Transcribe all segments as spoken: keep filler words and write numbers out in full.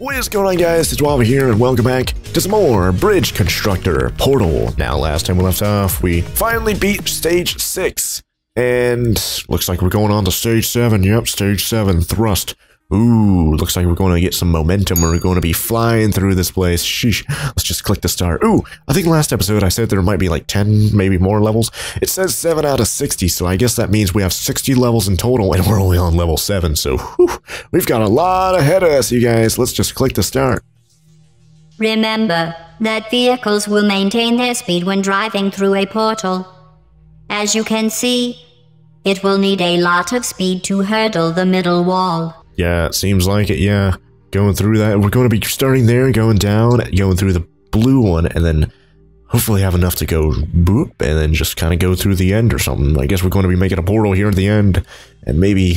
What is going on, guys? It's Wava here, and welcome back to some more Bridge Constructor Portal. Now, last time we left off, we finally beat stage six, and looks like we're going on to stage seven. Yep, stage seven, thrust. Ooh, looks like we're going to get some momentum. We're going to be flying through this place. Sheesh, let's just click the star. Ooh, I think last episode I said there might be like ten, maybe more levels. It says seven out of sixty, so I guess that means we have sixty levels in total, and we're only on level seven, so whew, we've got a lot ahead of us, you guys. Let's just click the star. Remember that vehicles will maintain their speed when driving through a portal. As you can see, it will need a lot of speed to hurdle the middle wall. Yeah, it seems like it, yeah. Going through that, we're going to be starting there, going down, going through the blue one, and then hopefully have enough to go boop, and then just kind of go through the end or something. I guess we're going to be making a portal here at the end, and maybe,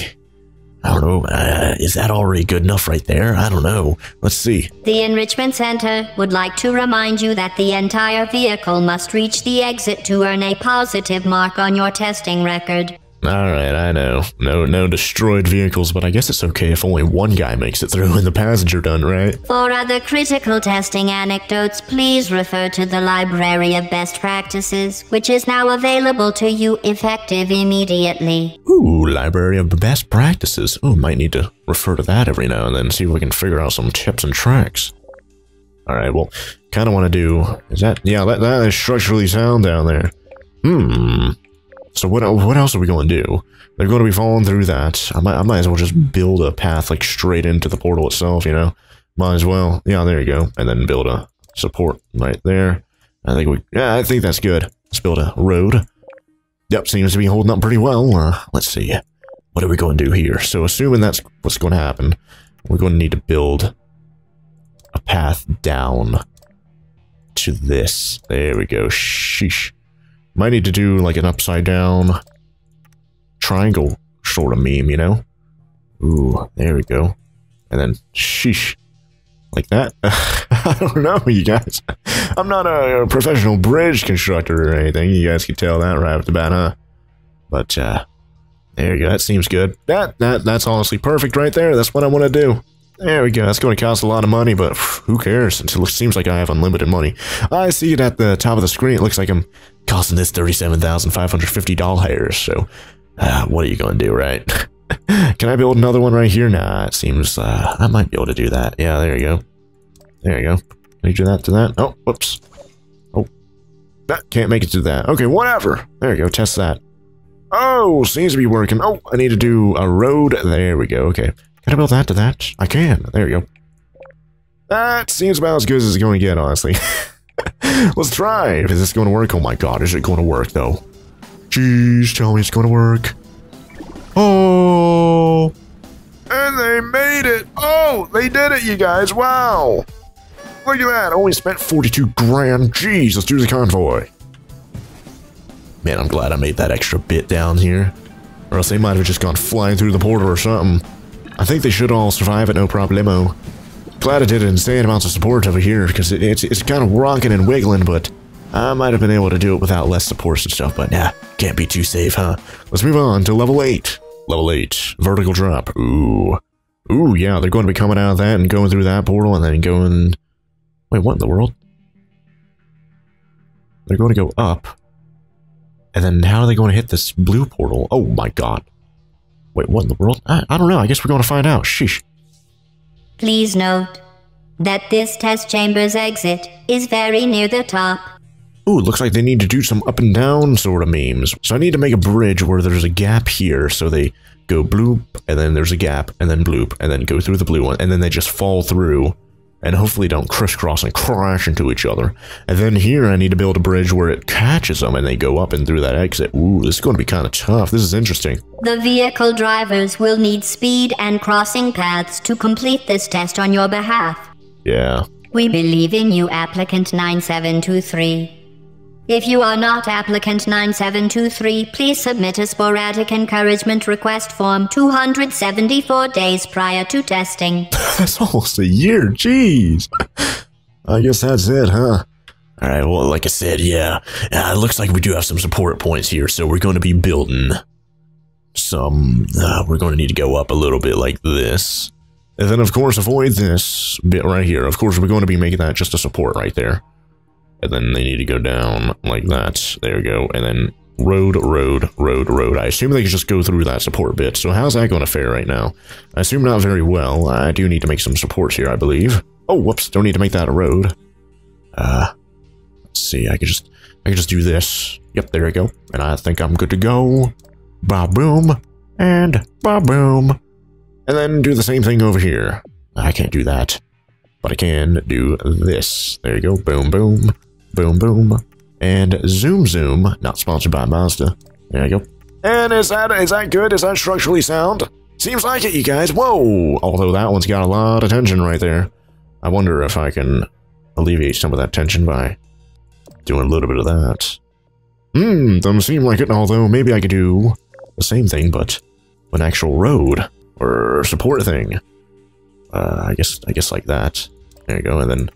I don't know, uh, is that already good enough right there? I don't know. Let's see. The Enrichment Center would like to remind you that the entire vehicle must reach the exit to earn a positive mark on your testing record. Alright, I know. No no destroyed vehicles, but I guess it's okay if only one guy makes it through and the passenger done, right? For other critical testing anecdotes, please refer to the Library of Best Practices, which is now available to you effective immediately. Ooh, Library of Best Practices. Oh, might need to refer to that every now and then, see if we can figure out some tips and tricks. Alright, well, kind of want to do... Is that... Yeah, that, that is structurally sound down there. Hmm... So what, what else are we going to do? They're going to be falling through that. I might, I might as well just build a path like straight into the portal itself, you know? Might as well. Yeah, there you go. And then build a support right there. I think we, yeah, I think that's good. Let's build a road. Yep, seems to be holding up pretty well. Uh, let's see. What are we going to do here? So assuming that's what's going to happen, we're going to need to build a path down to this. There we go. Sheesh. Might need to do like an upside down triangle sort of meme, you know? Ooh, there we go. And then, sheesh. Like that? I don't know, you guys. I'm not a, a professional bridge constructor or anything. You guys can tell that right off the bat, huh? But, uh, there you go. That seems good. That, that, that's honestly perfect right there. That's what I want to do. There we go. That's going to cost a lot of money, but who cares? It seems like I have unlimited money. I see it at the top of the screen. It looks like I'm costing this thirty-seven thousand five hundred fifty dollars. So, uh, what are you going to do, right? Can I build another one right here? Nah, it seems uh, I might be able to do that. Yeah, there you go. There you go. Can you do that to that? Oh, whoops. Oh, that can't make it to that. Okay, whatever. There you go. Test that. Oh, seems to be working. Oh, I need to do a road. There we go. Okay. Can I build that to that? I can. There you go. That seems about as good as it's going to get, honestly. Let's try. Is this going to work? Oh my god, is it going to work, though? Jeez, tell me it's going to work. Oh! And they made it! Oh, they did it, you guys! Wow! Look at that! I only spent forty-two grand. Jeez, let's do the convoy. Man, I'm glad I made that extra bit down here. Or else they might have just gone flying through the portal or something. I think they should all survive it, no problemo. Glad I did insane amounts of support over here, because it, it's, it's kind of rocking and wiggling, but I might have been able to do it without less supports and stuff, but nah, can't be too safe, huh? Let's move on to level eight. Level eight. Vertical drop. Ooh. Ooh, yeah, they're going to be coming out of that and going through that portal and then going... Wait, what in the world? They're going to go up. And then how are they going to hit this blue portal? Oh my god. Wait, what in the world? I, I don't know. I guess we're going to find out. Sheesh. Please note that this test chamber's exit is very near the top. Ooh, looks like they need to do some up and down sort of memes. So I need to make a bridge where there's a gap here. So they go bloop, and then there's a gap, and then bloop, and then go through the blue one, and then they just fall through. And hopefully don't crisscross and crash into each other. And then here I need to build a bridge where it catches them and they go up and through that exit. Ooh, this is going to be kind of tough. This is interesting. The vehicle drivers will need speed and crossing paths to complete this test on your behalf. Yeah. We believe in you, applicant nine seven two three. If you are not applicant nine seven two three, please submit a sporadic encouragement request form two hundred seventy-four days prior to testing. That's almost a year, jeez. I guess that's it, huh? Alright, well, like I said, yeah. Uh, it looks like we do have some support points here, so we're going to be building some... Uh, we're going to need to go up a little bit like this. And then, of course, avoid this bit right here. Of course, we're going to be making that just a support right there. And then they need to go down like that. There we go. And then road, road, road, road. I assume they can just go through that support bit. So how's that going to fare right now? I assume not very well. I do need to make some supports here, I believe. Oh, whoops. Don't need to make that a road. Uh, let's see. I can just, I can just do this. Yep, there we go. And I think I'm good to go. Ba-boom. And ba-boom. And then do the same thing over here. I can't do that, but I can do this. There you go. Boom, boom, boom, boom. And zoom, zoom. Not sponsored by Mazda. There you go. And is that, is that good? Is that structurally sound? Seems like it, you guys. Whoa! Although that one's got a lot of tension right there. I wonder if I can alleviate some of that tension by doing a little bit of that. Hmm, doesn't seem like it, although maybe I could do the same thing, but an actual road. Or support thing. Uh, I guess, I guess like that. There you go, and then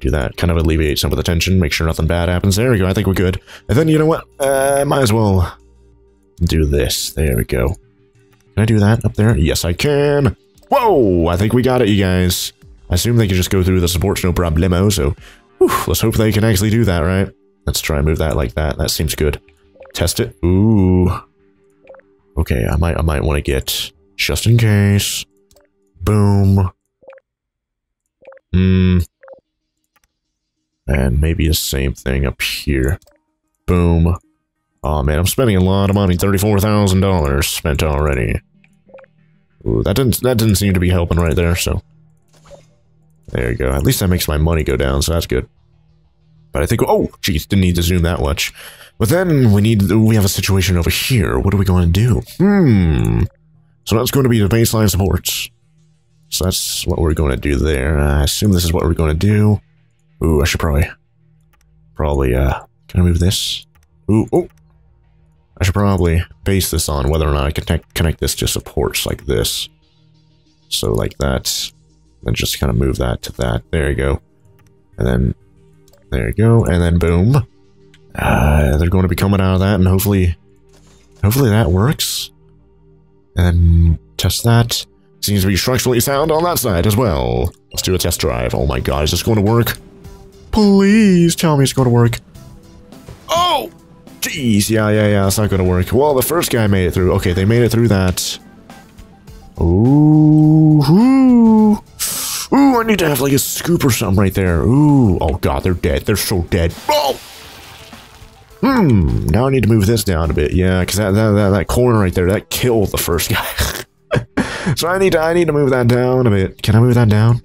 do that. Kind of alleviate some of the tension, make sure nothing bad happens. There we go, I think we're good. And then, you know what? Uh, might as well do this. There we go. Can I do that up there? Yes, I can. Whoa! I think we got it, you guys. I assume they can just go through the supports, no problemo, so whew, let's hope they can actually do that, right? Let's try and move that like that. That seems good. Test it. Ooh. Okay, I might, I might want to get... just in case. Boom. Hmm. And maybe the same thing up here. Boom. Oh man, I'm spending a lot of money. thirty-four thousand dollars spent already. Ooh, that didn't, that didn't seem to be helping right there, so. There you go. At least that makes my money go down, so that's good. But I think, oh, geez, didn't need to zoom that much. But then we need, we have a situation over here. What are we going to do? Hmm. So that's going to be the baseline supports. So that's what we're going to do there. I assume this is what we're going to do. Ooh, I should probably... Probably, uh... Can I move this? Ooh, oh! I should probably base this on whether or not I can connect this to supports like this. So like that. Then just kind of move that to that. There you go. And then... There you go. And then boom. Uh, they're going to be coming out of that and hopefully... Hopefully that works. And test that. Seems to be structurally sound on that side as well. Let's do a test drive. Oh my god, is this going to work? Please tell me it's going to work. Oh! Jeez, yeah, yeah, yeah, it's not going to work. Well, the first guy made it through. Okay, they made it through that. Ooh, ooh. Ooh, I need to have like a scoop or something right there. Ooh, oh god, they're dead. They're so dead. Oh! Hmm, now I need to move this down a bit, yeah, because that, that, that, that corner right there, that killed the first guy. So I need to I need to move that down a bit. Can I move that down?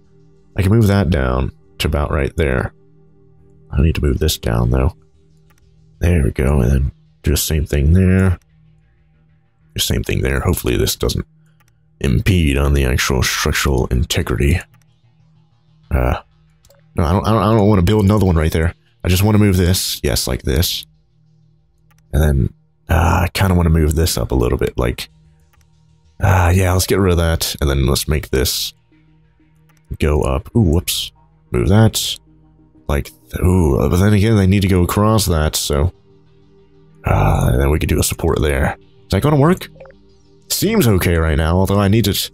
I can move that down to about right there. I need to move this down, though. There we go, and then do the same thing there. The same thing there. Hopefully this doesn't impede on the actual structural integrity. Uh, no, I don't, I don't, I don't want to build another one right there. I just want to move this, yes, like this. And then, uh, I kind of want to move this up a little bit, like, uh, yeah, let's get rid of that, and then let's make this go up. Ooh, whoops. Move that. Like, ooh, but then again, they need to go across that, so, uh, and then we could do a support there. Is that going to work? Seems okay right now, although I need to,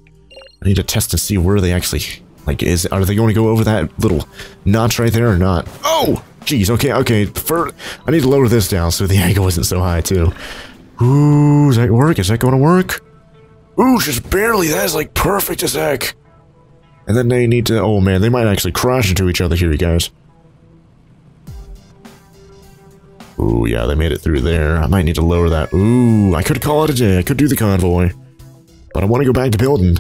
I need to test and see where they actually, like, is, are they going to go over that little notch right there or not? Oh! Jeez, okay, okay, for, I need to lower this down so the angle isn't so high, too. Ooh, does that work? Is that going to work? Ooh, just barely, that is like perfect as heck. And then they need to, oh man, they might actually crash into each other here, you guys. Ooh, yeah, they made it through there. I might need to lower that. Ooh, I could call it a day, I could do the convoy. But I want to go back to building.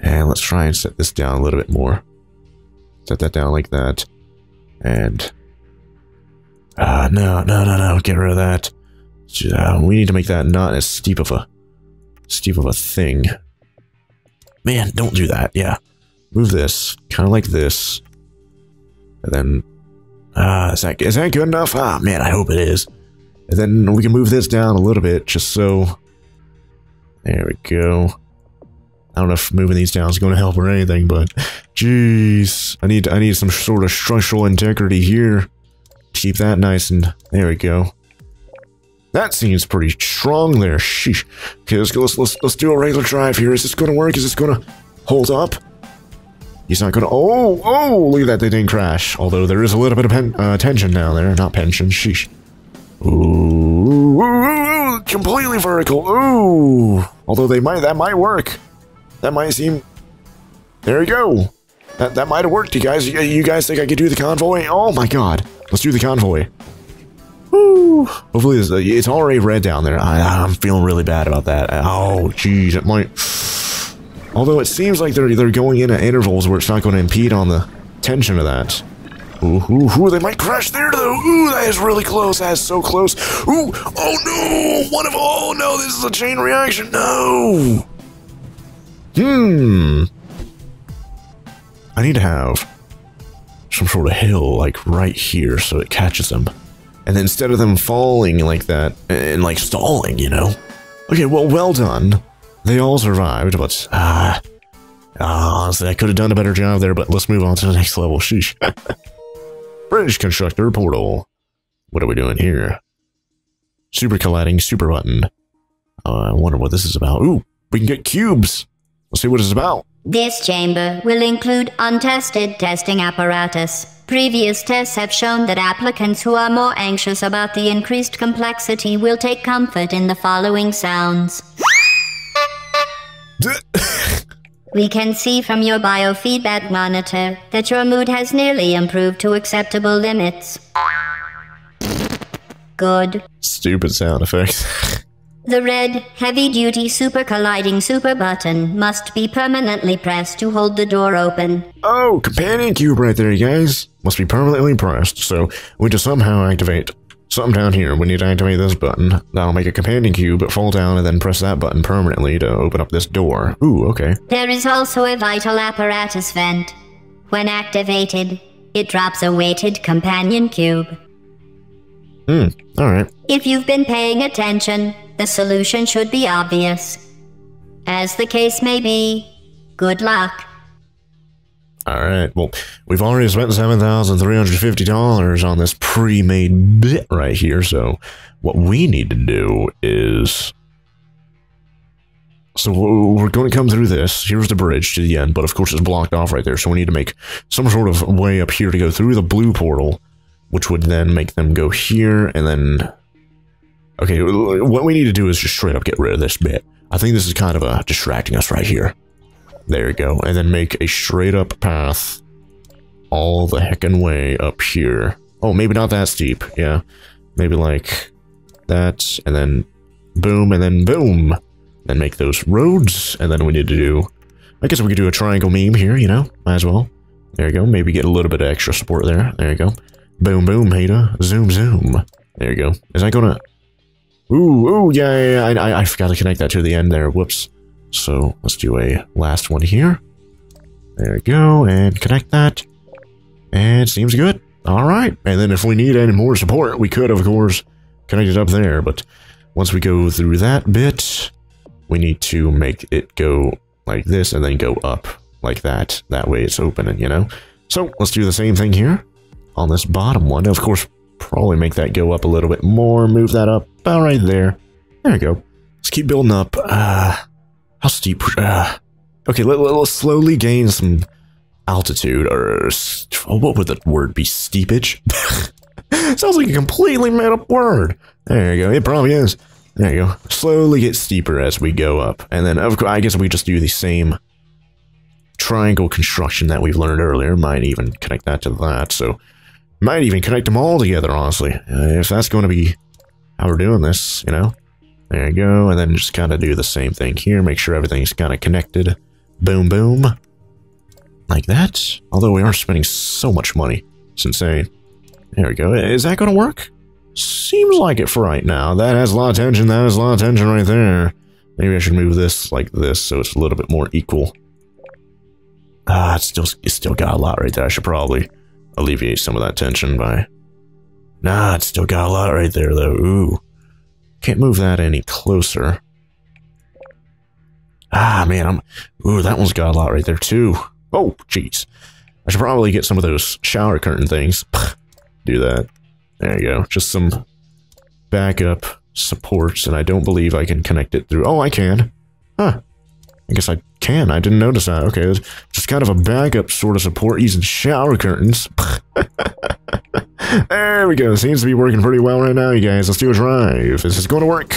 And let's try and set this down a little bit more. Set that down like that. And... Uh, no, no, no, no, get rid of that. Uh, we need to make that not as steep of a, steep of a thing. Man, don't do that, yeah. Move this, kind of like this. And then, ah, uh, is that, is that good enough? Ah, man, I hope it is. And then we can move this down a little bit, just so. There we go. I don't know if moving these down is going to help or anything, but, jeez. I need, I need some sort of structural integrity here. Keep that nice and there we go. That seems pretty strong there. Sheesh. Okay, let's go. Let's, let's, let's do a regular drive here. Is this going to work? Is this going to hold up? He's not gonna. Oh, oh! Look at that, they didn't crash. Although there is a little bit of pen, uh, tension now there. Not pension, sheesh. Ooh, ooh, ooh, ooh, completely vertical. Ooh! Although they might, that might work. That might seem. There you go. That that might have worked, you guys. You, you guys think I could do the convoy? Oh my God! Let's do the convoy. Woo! Hopefully, this, uh, it's already red down there. I, I'm feeling really bad about that. Oh, jeez, it might. Although it seems like they're they're going in at intervals where it's not going to impede on the tension of that. Ooh, ooh, ooh, they might crash there though. Ooh, that is really close. That is so close. Ooh, oh no! One of oh no, this is a chain reaction. No. Hmm. I need to have some sort of hill like right here so it catches them, and then instead of them falling like that and like stalling, you know. Okay, well, well done. They all survived, but uh, honestly, I could have done a better job there, but let's move on to the next level. Sheesh. Bridge Constructor Portal. What are we doing here? Super colliding, super button. Uh, I wonder what this is about. Ooh, we can get cubes. Let's see what it's about. This chamber will include untested testing apparatus. Previous tests have shown that applicants who are more anxious about the increased complexity will take comfort in the following sounds. We can see from your biofeedback monitor that your mood has nearly improved to acceptable limits. Good. Stupid sound effects. The red, heavy-duty super colliding super button must be permanently pressed to hold the door open. Oh, companion cube right there, you guys. Must be permanently pressed, so we just somehow activate something down here. We need to activate this button. That'll make a companion cube fall down and then press that button permanently to open up this door. Ooh, okay. There is also a vital apparatus vent. When activated, it drops a weighted companion cube. Hmm, alright. If you've been paying attention, the solution should be obvious. As the case may be, good luck. Alright, well, we've already spent seven thousand three hundred fifty dollars on this pre-made bit right here, so what we need to do is... So we're going to come through this. Here's the bridge to the end, but of course it's blocked off right there, so we need to make some sort of way up here to go through the blue portal, which would then make them go here, and then... Okay, what we need to do is just straight up get rid of this bit. I think this is kind of uh, distracting us right here. There you go, and then make a straight up path all the heckin' way up here. Oh, maybe not that steep, yeah. Maybe like that, and then boom, and then boom. Then make those roads, and then we need to do... I guess we could do a triangle meme here, you know? Might as well. There you go, maybe get a little bit of extra support there. There you go. Boom, boom, Heda. Zoom, zoom. There you go. Is that gonna... Ooh, ooh, yeah, yeah, yeah. I, I forgot to connect that to the end there. Whoops. So let's do a last one here. There we go, and connect that. And seems good. All right. And then if we need any more support, we could, of course, connect it up there. But once we go through that bit, we need to make it go like this and then go up like that. That way it's open, you know? So let's do the same thing here on this bottom one. Of course, probably make that go up a little bit more. Move that up about right there. There we go. Let's keep building up. Uh... How steep? Uh, okay, let, let, let's slowly gain some altitude, or oh, what would the word be? Steepage? Sounds like a completely made-up word. There you go. It probably is. There you go. Slowly get steeper as we go up, and then of course, I guess we just do the same triangle construction that we've learned earlier. Might even connect that to that. So might even connect them all together. Honestly, uh, if that's going to be how we're doing this, you know. There you go, and then just kind of do the same thing here. Make sure everything's kind of connected. Boom, boom. Like that. Although we are spending so much money. It's insane. There we go. Is that going to work? Seems like it for right now. That has a lot of tension. That has a lot of tension right there. Maybe I should move this like this so it's a little bit more equal. Ah, it's still, it's still got a lot right there. I should probably alleviate some of that tension by... Nah, it's still got a lot right there, though. Ooh. Can't move that any closer. Ah, man, I'm... Ooh, that one's got a lot right there, too. Oh, jeez. I should probably get some of those shower curtain things. Do that. There you go. Just some backup supports, and I don't believe I can connect it through... Oh, I can. Huh. I guess I ten. I didn't notice that. Okay, it's just kind of a backup sort of support using shower curtains. There we go. Seems to be working pretty well right now, you guys. Let's do a drive. Is this going to work?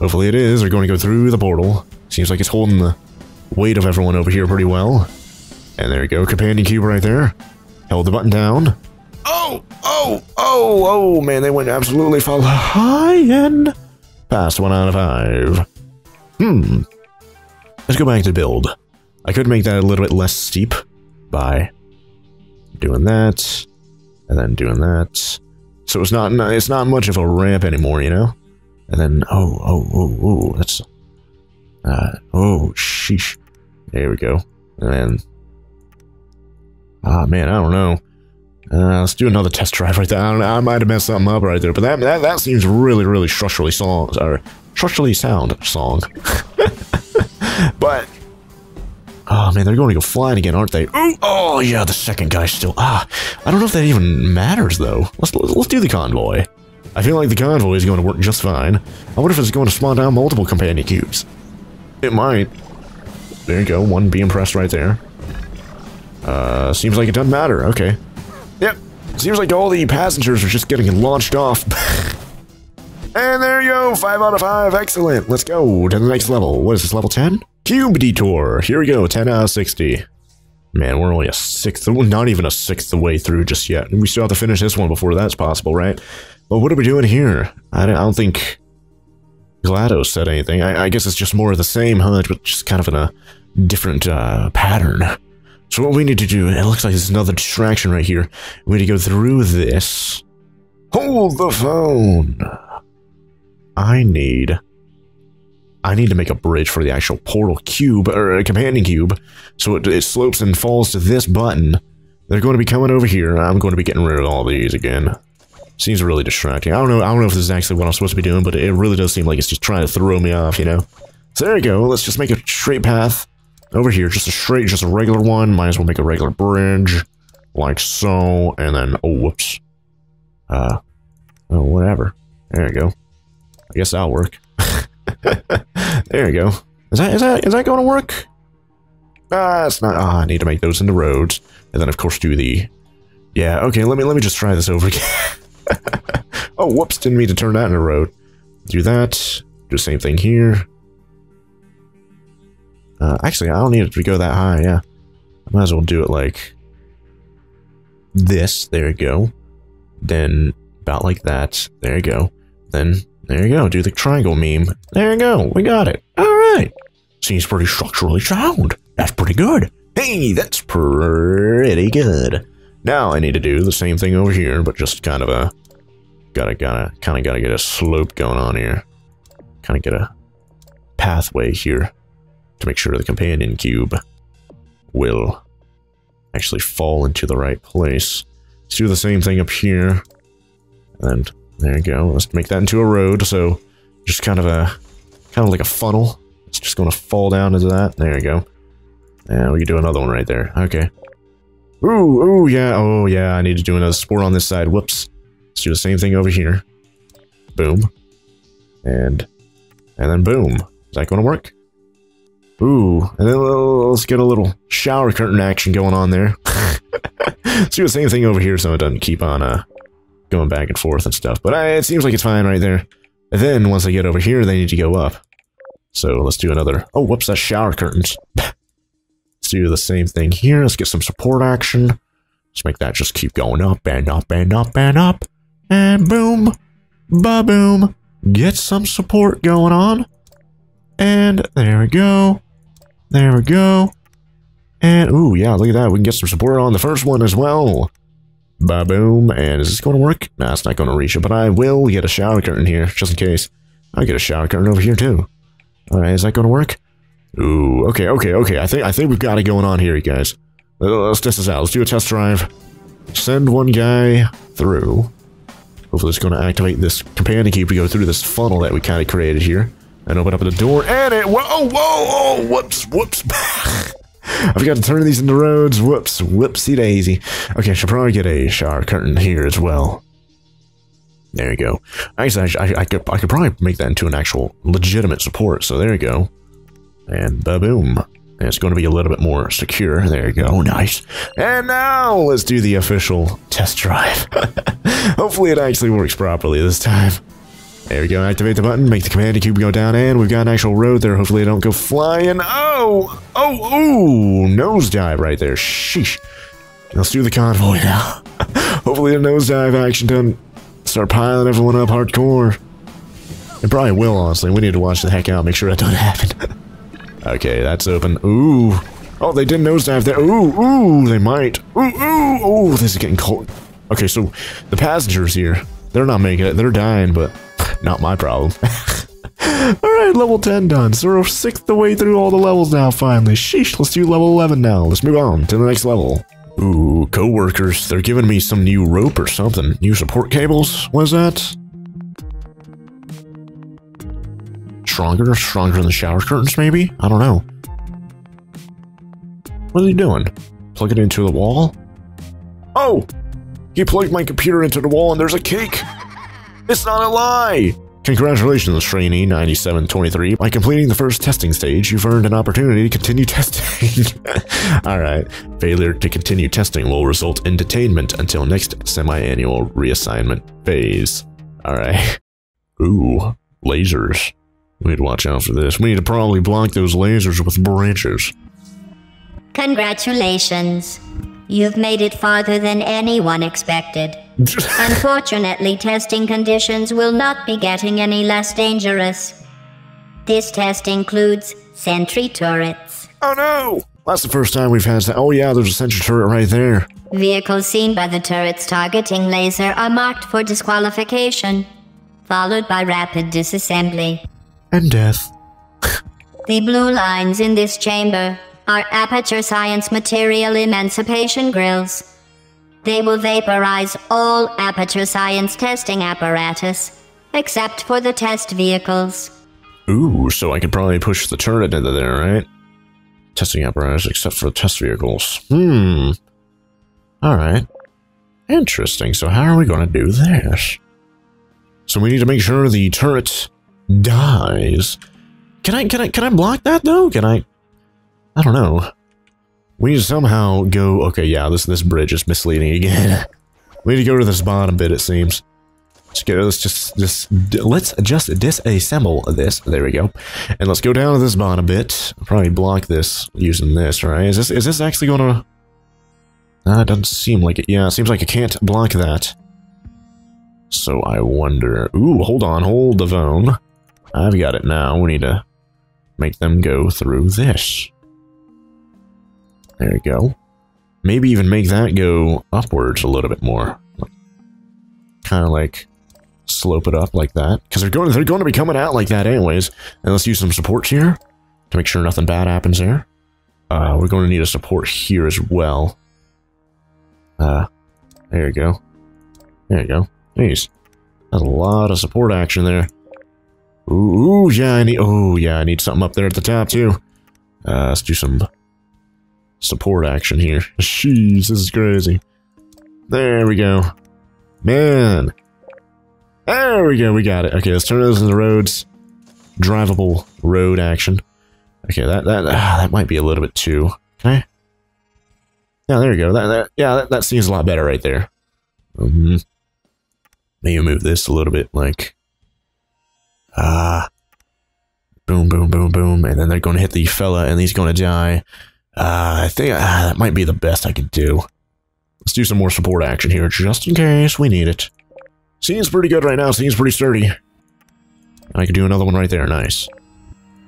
Hopefully it is. We're going to go through the portal. Seems like it's holding the weight of everyone over here pretty well. And there we go. Companion cube right there. Held the button down. Oh! Oh! Oh! Oh, man. They went absolutely for the high end. Past one out of five. Hmm. Let's go back to build. I could make that a little bit less steep by doing that and then doing that. So it's not it's not much of a ramp anymore, you know? And then, oh, oh, oh, oh, that's, uh, oh, sheesh. There we go. And then, ah, man, I don't know. Uh, let's do another test drive right there. I don't know, I might have messed something up right there, but that that, that seems really, really structurally song, or structurally sound song. But, oh, man, they're going to go flying again, aren't they? Ooh, oh, yeah, the second guy's still, ah, I don't know if that even matters, though. Let's, let's do the convoy. I feel like the convoy is going to work just fine. I wonder if it's going to spawn down multiple companion cubes. It might. There you go, one being pressed right there. Uh, seems like it doesn't matter, okay. Yep, seems like all the passengers are just getting launched off. And there you go, five out of five, excellent. Let's go to the next level. What is this, level ten? Cube Detour, here we go, ten out of sixty. Man, we're only a sixth, not even a sixth of the way through just yet. We still have to finish this one before that's possible, right? But what are we doing here? I don't, I don't think GLaDOS said anything. I, I guess it's just more of the same H U D, but just kind of in a different uh, pattern. So what we need to do, it looks like there's another distraction right here. We need to go through this. Hold the phone! I need... I need to make a bridge for the actual portal cube, or a companion cube, so it, it slopes and falls to this button. They're going to be coming over here, and I'm going to be getting rid of all these again. Seems really distracting. I don't know, I don't know if this is actually what I'm supposed to be doing, but it really does seem like it's just trying to throw me off, you know? So there we go, let's just make a straight path over here. Just a straight, just a regular one. Might as well make a regular bridge, like so, and then, oh, whoops. Uh, oh, whatever. There we go. I guess that'll work. There you go. Is that, is that, is that going to work? Ah, it's not. Ah, I need to make those into roads. And then, of course, do the... Yeah, okay, let me, let me just try this over again. Oh, whoops, didn't mean to turn that into a road. Do that. Do the same thing here. Uh, actually, I don't need it to go that high, yeah. I might as well do it like... This, there you go. Then, about like that. There you go. Then... There you go, do the triangle meme. There you go, we got it. Alright. Seems pretty structurally sound. That's pretty good. Hey, that's pretty good. Now I need to do the same thing over here, but just kind of a... Gotta, gotta, kinda gotta get a slope going on here. Kinda get a pathway here to make sure the companion cube will actually fall into the right place. Let's do the same thing up here. And... There you go. Let's make that into a road. So just kind of a, kind of like a funnel. It's just going to fall down into that. There you go. And we can do another one right there. Okay. Ooh, ooh, yeah. Oh, yeah. I need to do another sport on this side. Whoops. Let's do the same thing over here. Boom. And, and then boom. Is that going to work? Ooh. And then let's get a little shower curtain action going on there. Let's do the same thing over here so it doesn't keep on, uh, going back and forth and stuff, but I, it seems like it's fine right there. And then once I get over here, they need to go up. So let's do another. Oh, whoops, that's shower curtains. Let's do the same thing here. Let's get some support action. Let's make that just keep going up and up and up and up. And boom, ba boom. Get some support going on. And there we go. There we go. And ooh, yeah, look at that. We can get some support on the first one as well. Ba-boom, and is this going to work? Nah, it's not going to reach it, but I will get a shower curtain here, just in case. I'll get a shower curtain over here, too. Alright, is that going to work? Ooh, okay, okay, okay, I think I think we've got it going on here, you guys. Let's test this out, let's do a test drive. Send one guy through. Hopefully it's going to activate this companion cube to go through this funnel that we kind of created here. And open up the door, and it- whoa, whoa, whoa, whoops, whoops. I forgot to turn these into roads. Whoops. Whoopsie daisy. Okay, I should probably get a shower curtain here as well. There you go. Actually, I, I, I, could, I could probably make that into an actual legitimate support. So there you go. And ba-boom. It's going to be a little bit more secure. There you go. Nice. And now let's do the official test drive. Hopefully it actually works properly this time. There we go. Activate the button. Make the command cube go down. And we've got an actual road there. Hopefully I don't go flying. Oh! Oh! Oh! Nosedive right there. Sheesh. Let's do the convoy now. Hopefully the nosedive action doesn't start piling everyone up hardcore. It probably will, honestly. We need to watch the heck out. Make sure that doesn't happen. Okay, that's open. Ooh. Oh, they did nosedive there. Ooh, ooh, they might. Ooh, ooh, ooh, this is getting cold. Okay, so the passengers here, they're not making it. They're dying, but not my problem. Alright, level ten done. So we're sixth the way through all the levels now, finally. Sheesh, let's do level eleven now. Let's move on to the next level. Ooh, co-workers. They're giving me some new rope or something. New support cables? What is that? Stronger, stronger than the shower curtains, maybe? I don't know. What are they doing? Plug it into the wall? Oh! He plugged my computer into the wall and there's a cake! It's not a lie! Congratulations, trainee ninety-seven twenty-three. By completing the first testing stage, you've earned an opportunity to continue testing. Alright. Failure to continue testing will result in detainment until next semi-annual reassignment phase. Alright. Ooh. Lasers. We need to watch out for this. We need to probably block those lasers with branches. Congratulations. You've made it farther than anyone expected. Unfortunately, testing conditions will not be getting any less dangerous. This test includes sentry turrets. Oh no! That's the first time we've had that. Oh yeah, there's a sentry turret right there. Vehicles seen by the turret's targeting laser are marked for disqualification, followed by rapid disassembly. And death. The blue lines in this chamber are Aperture Science Material Emancipation Grills. They will vaporize all Aperture Science testing apparatus, except for the test vehicles. Ooh, so I can probably push the turret into there, right? Testing apparatus except for the test vehicles. Hmm. Alright. Interesting. So how are we going to do this? So we need to make sure the turret dies. Can I, can I, can I block that though? Can I, I don't know. We need to somehow go, okay, yeah, this, this bridge is misleading again. We need to go to this bottom bit, it seems. Let's go, let's just, just, let's just disassemble this. There we go. And let's go down to this bottom bit. I'll probably block this using this, right? Is this, is this actually gonna, ah, it doesn't seem like it. Yeah, it seems like I can't block that. So I wonder, ooh, hold on, hold the phone. I've got it now. We need to make them go through this. There we go. Maybe even make that go upwards a little bit more. Kind of like slope it up like that. Because they're going, they're going to be coming out like that anyways. And let's use some supports here to make sure nothing bad happens there. Uh, we're going to need a support here as well. Uh, there you go. There you go. Jeez. That's a lot of support action there. Ooh, ooh, yeah, I need, oh, yeah, I need something up there at the top, too. Uh, let's do some support action here. Jeez, this is crazy. There we go. Man. There we go, we got it. Okay, let's turn those into roads. Drivable road action. Okay, that, that, ah, that might be a little bit too, okay? Yeah, there we go. That, that, yeah, that, that seems a lot better right there. Mm-hmm. Maybe move this a little bit, like... Ah, uh, boom, boom, boom, boom, and then they're going to hit the fella, and he's going to die. Uh, I think uh, that might be the best I could do. Let's do some more support action here, just in case we need it. Seems pretty good right now. Seems pretty sturdy. I could do another one right there. Nice.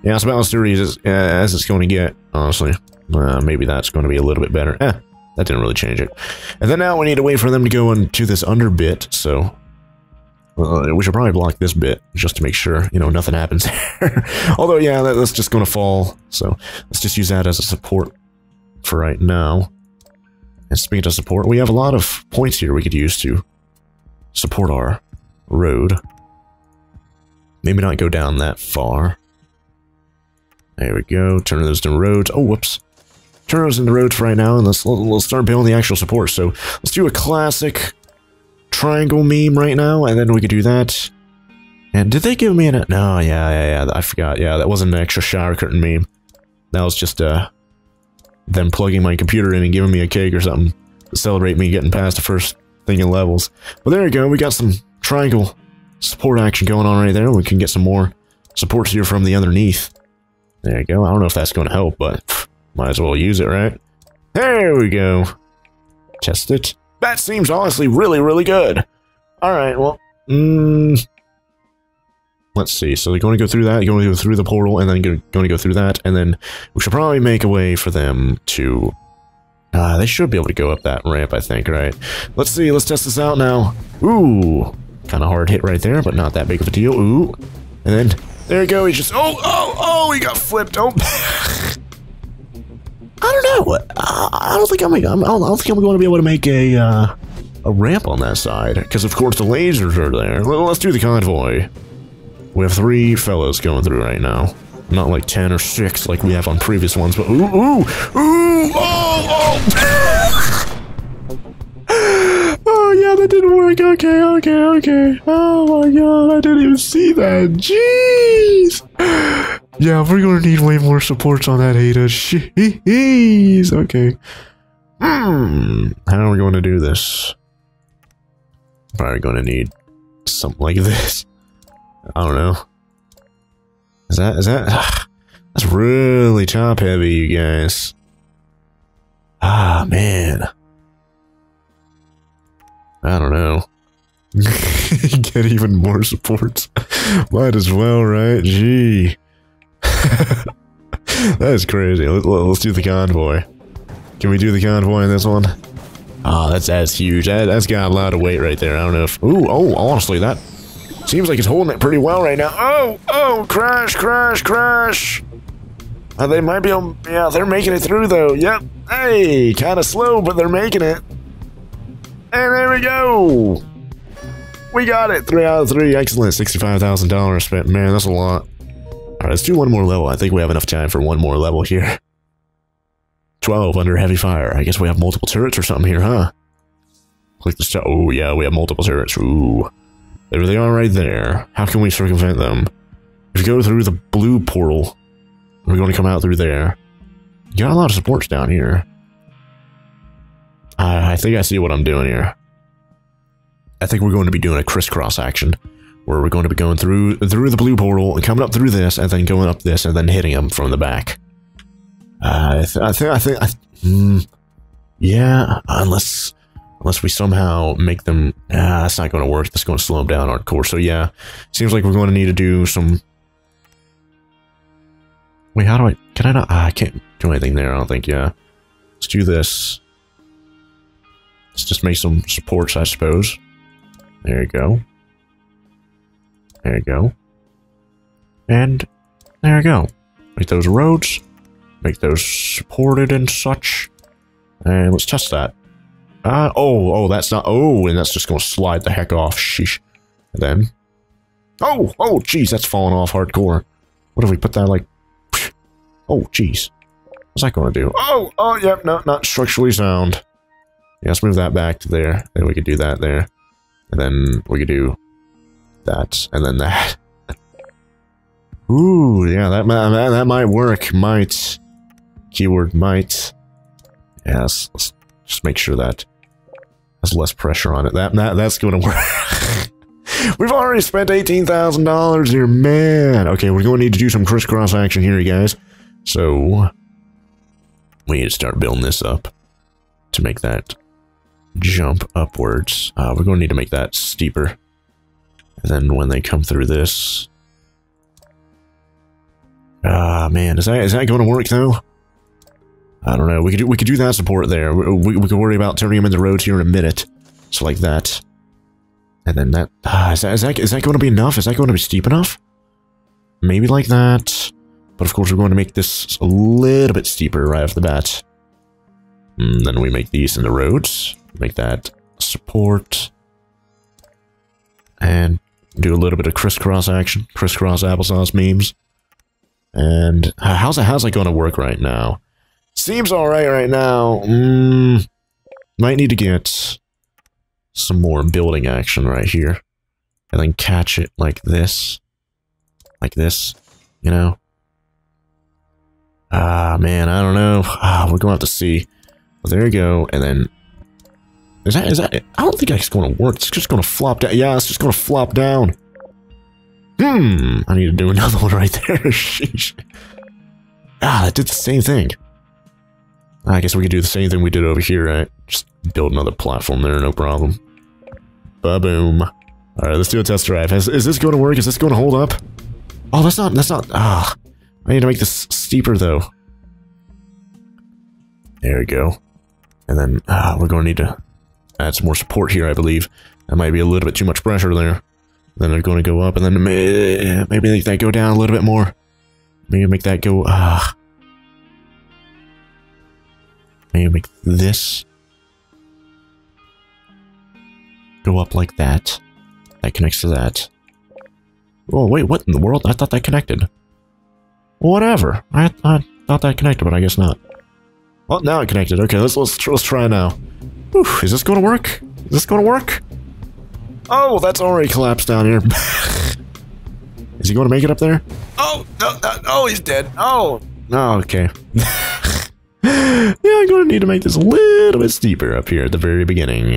Yeah, it's about as sturdy as, uh, as it's going to get, honestly. Uh, maybe that's going to be a little bit better. Eh, that didn't really change it. And then now we need to wait for them to go into this under bit, so... Uh, we should probably block this bit just to make sure, you know, nothing happens there. Although, yeah, that, that's just going to fall. So let's just use that as a support for right now. And speaking of support, we have a lot of points here we could use to support our road. Maybe not go down that far. There we go. Turn those into roads. Oh, whoops. Turn those into roads for right now, and let's, let's start building the actual support. So let's do a classic... triangle meme right now, and then we could do that. And did they give me an... No, yeah, yeah, yeah, I forgot. Yeah, that wasn't an extra shower curtain meme. That was just a than plugging my computer in and giving me a cake or something to celebrate me getting past the first thing in levels. But there we go. We got some triangle support action going on right there. We can get some more supports here from the underneath. There you go. I don't know if that's going to help, but pff, might as well use it, right? There we go. Test it. That seems honestly really, really good. All right, well, mm, let's see. So they're going to go through that, they're going to go through the portal, and then go, going to go through that, and then we should probably make a way for them to... Uh, they should be able to go up that ramp, I think, right? Let's see. Let's test this out now. Ooh, kind of hard hit right there, but not that big of a deal. Ooh, and then... There you go, he just... Oh, oh, oh, he got flipped. Oh, I don't know. I don't think I'm, I don't think I'm going to be able to make a, uh, a ramp on that side. Because, of course, the lasers are there. Well, let's do the convoy. We have three fellows going through right now. Not like ten or six like we have on previous ones, but... Ooh, ooh, ooh, oh, oh. Oh, yeah, that didn't work. Okay, okay, okay. Oh, my God, I didn't even see that. Jeez. Yeah, we're going to need way more supports on that, Ada. Jeez. Okay. Hmm. How are we going to do this? Probably going to need something like this. I don't know. Is that... Is that... That's really top heavy, you guys. Ah, man. I don't know. Get even more supports. Might as well, right? Gee. That is crazy. Let's do the convoy. Can we do the convoy in this one? Oh, that's, that's huge. That, that's got a lot of weight right there. I don't know if... Ooh, oh, honestly, that seems like it's holding it pretty well right now. Oh, oh, crash, crash, crash. Uh, they might be on... Yeah, they're making it through, though. Yep. Hey, kind of slow, but they're making it. And there we go! We got it! Three out of three. Excellent. sixty-five thousand dollars spent. Man, that's a lot. Alright, let's do one more level. I think we have enough time for one more level here. twelve under heavy fire. I guess we have multiple turrets or something here, huh? Click the stop. Oh, yeah, we have multiple turrets. Ooh. There they are right there. How can we circumvent them? If we go through the blue portal, we're going to come out through there. You got a lot of supports down here. I think I see what I'm doing here. I think we're going to be doing a crisscross action where we're going to be going through through the blue portal and coming up through this and then going up this and then hitting them from the back. Uh, I, th I think I think I th mm, yeah, unless unless we somehow make them. Ah, that's not going to work. That's going to slow them down hardcore. So yeah, seems like we're going to need to do some. Wait, how do I? Can I not? Ah, I can't do anything there. I don't think. Yeah, let's do this. Let's just make some supports, I suppose. There you go. There you go. And there you go. Make those roads. Make those supported and such. And let's test that. Uh, oh, oh, that's not... Oh, and that's just going to slide the heck off. Sheesh. And then... Oh, oh, jeez, that's falling off hardcore. What if we put that, like... Oh, jeez. What's that going to do? Oh, oh, yep, yeah, no, not structurally sound. Yeah, let's move that back to there. Then we could do that there. And then we could do that. And then that. Ooh, yeah, that, that, that might work. Might. Keyword might. Yeah, let's, let's just make sure that there's less pressure on it. That, that That's going to work. We've already spent eighteen thousand dollars here, man. Okay, we're going to need to do some crisscross action here, you guys. So, we need to start building this up to make that jump upwards. Uh, we're going to need to make that steeper. And then when they come through this... Ah, man. Is that, is that going to work, though? I don't know. We could do, we could do that support there. We, we, we could worry about turning them into roads here in a minute. So, like that. And then that... Ah, is that, is that, is that going to be enough? Is that going to be steep enough? Maybe like that. But, of course, we're going to make this a little bit steeper right off the bat. And then we make these in the roads. Make that support. And do a little bit of crisscross action. Crisscross applesauce memes. And how's that, how's that going to work right now? Seems alright right now. Mm, might need to get some more building action right here. And then catch it like this. Like this. You know? Ah, man, I don't know. Ah, we're going to have to see. Well, there you go. And then... Is that, is that it? I don't think it's going to work. It's just going to flop down. Yeah, it's just going to flop down. Hmm. I need to do another one right there. Sheesh. Ah, that did the same thing. I guess we could do the same thing we did over here, right? Just build another platform there, no problem. Ba-boom. Alright, let's do a test drive. Is, is this going to work? Is this going to hold up? Oh, that's not... That's not... Ah. I need to make this steeper, though. There we go. And then, ah, we're going to need to add some more support here, I believe. That might be a little bit too much pressure there. Then they're going to go up, and then may, maybe make that go down a little bit more. Maybe make that go, ah. Maybe make this go up like that. That connects to that. Oh, wait, what in the world? I thought that connected. Whatever. I, I thought that connected, but I guess not. Well, now it connected. Okay, let's let's let's try now. Whew, is this going to work? Is this going to work? Oh, that's already collapsed down here. Is he going to make it up there? Oh no! no oh, he's dead. Oh. Oh, okay. Yeah, I'm going to need to make this a little bit steeper up here at the very beginning.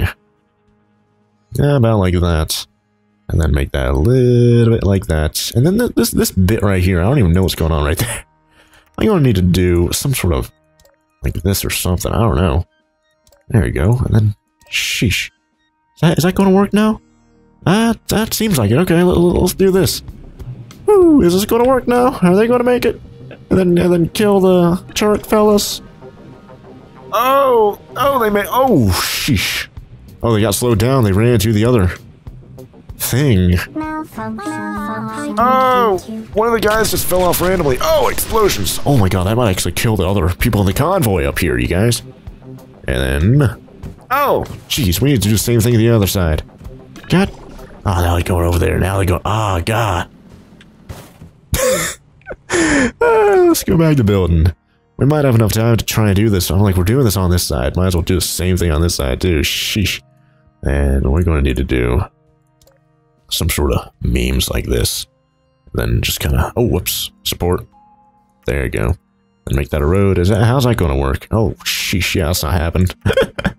Yeah, about like that. And then make that a little bit like that. And then th this this bit right here, I don't even know what's going on right there. I'm going to need to do some sort of like this or something. I don't know. There we go. And then, sheesh. Is that, is that going to work now? Uh, that seems like it. Okay, let, let's do this. Woo, is this going to work now? Are they going to make it? And then, and then kill the turret fellas. Oh, oh, they made, oh, sheesh. Oh, they got slowed down. They ran into the other thing. Oh, one of the guys just fell off randomly. Oh, explosions. Oh my god, that might actually kill the other people in the convoy up here, you guys. And then... Oh, jeez, we need to do the same thing to the other side. God. Oh, now they're going over there. Now they're going... Oh, god. uh, let's go back to building. We might have enough time to try and do this. I'm like, we're doing this on this side. Might as well do the same thing on this side, too. Sheesh. And we're going to need to do some sort of memes like this. Then just kind of... Oh, whoops. Support. There you go. And make that a road. Is that, how's that going to work? Oh, sheesh. Yeah, that's not happened.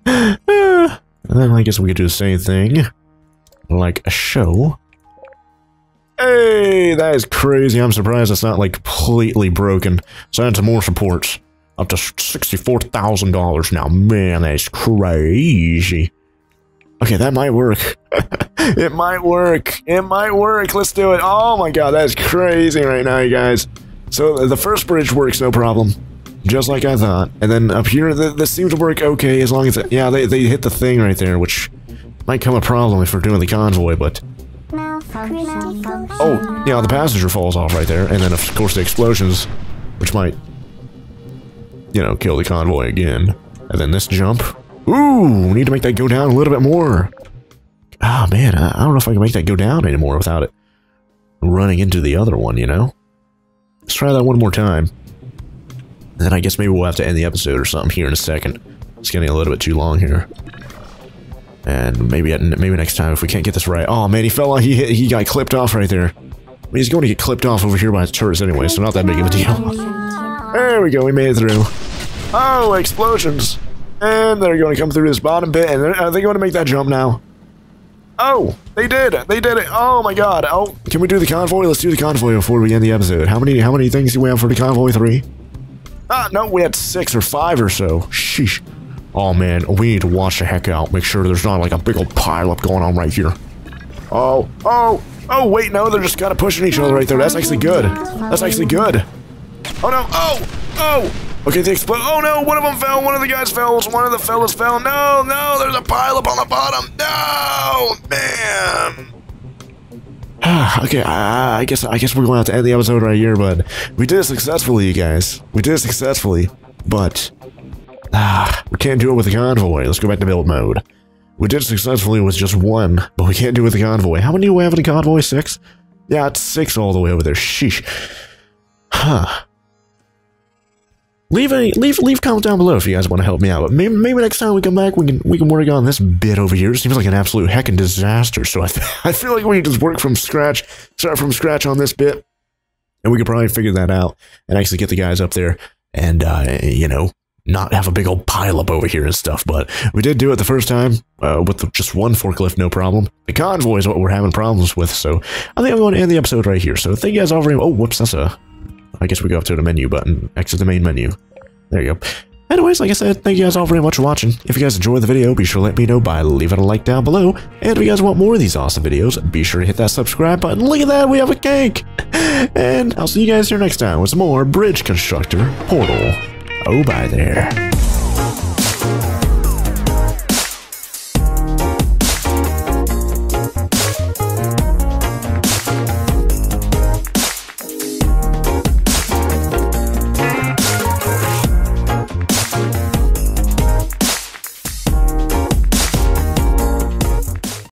uh, and then I guess we could do the same thing. Like a show. Hey, that is crazy. I'm surprised it's not like completely broken. So I had some more supports. Up to sixty-four thousand dollars now. Man, that's crazy. Okay, that might work. It might work. It might work. Let's do it. Oh my god, that's crazy right now, you guys. So the first bridge works no problem. Just like I thought. And then up here, th this seems to work okay as long as... It, yeah, they, they hit the thing right there, which might come a problem if we're doing the convoy, but... Oh, yeah, the passenger falls off right there, and then of course the explosions, which might, you know, kill the convoy again. And then this jump. Ooh, we need to make that go down a little bit more. Ah, oh, man, I don't know if I can make that go down anymore without it running into the other one, you know? Let's try that one more time. And then I guess maybe we'll have to end the episode or something here in a second. It's getting a little bit too long here. And maybe maybe next time if we can't get this right. Oh man, he fell off. He hit, he got clipped off right there. I mean, he's going to get clipped off over here by his turrets anyway, so not that big of a deal. There we go. We made it through. Oh, explosions! And they're going to come through this bottom bit. And are they going to make that jump now? Oh, they did. They did it. Oh my god. Oh, can we do the convoy? Let's do the convoy before we end the episode. How many how many things do we have for the convoy? Three? Ah, no, we had six or five or so. Sheesh. Oh man, we need to watch the heck out. Make sure there's not like a big old pile up going on right here. Oh, oh, oh, wait, no, they're just kind of pushing each other right there. That's actually good. That's actually good. Oh no, oh, oh. Okay, they explode. Oh no, one of them fell. One of the guys fell. One of the fellas fell. No, no, there's a pile up on the bottom. No, man. Okay, I, I guess I guess we're going to have to end the episode right here, but we did it successfully, you guys. We did it successfully, but... Ah, we can't do it with the convoy. Let's go back to build mode. We did successfully with just one, but we can't do it with the convoy. How many do we have in the convoy? Six? Yeah, it's six all the way over there. Sheesh. Huh. Leave a leave leave a comment down below if you guys want to help me out. But maybe, maybe next time we come back, we can we can work on this bit over here. It seems like an absolute heckin' disaster. So I I feel like we can just work from scratch, start from scratch on this bit, and we can probably figure that out and actually get the guys up there. and, uh, you know, not have a big old pile up over here and stuff. But we did do it the first time uh, with the, just one forklift, no problem. The convoy is what we're having problems with, so I think I'm going to end the episode right here. So thank you guys all very much. Oh, whoops, that's a... I guess we go up to the menu button, exit the main menu. There you go. Anyways, like I said, thank you guys all very much for watching. If you guys enjoyed the video, be sure to let me know by leaving a like down below. And if you guys want more of these awesome videos, be sure to hit that subscribe button. Look at that, we have a cake! And I'll see you guys here next time with some more Bridge Constructor Portal. Oh, bye there.